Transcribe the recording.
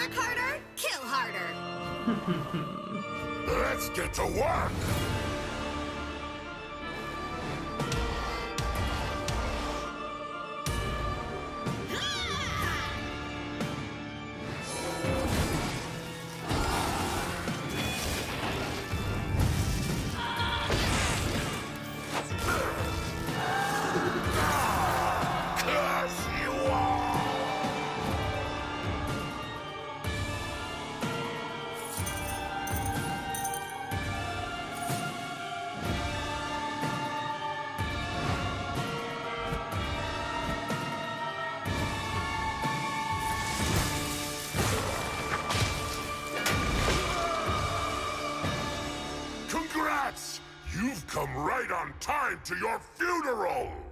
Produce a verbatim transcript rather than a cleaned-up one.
Work harder, kill harder. Let's get to work! You've come right on time to your funeral!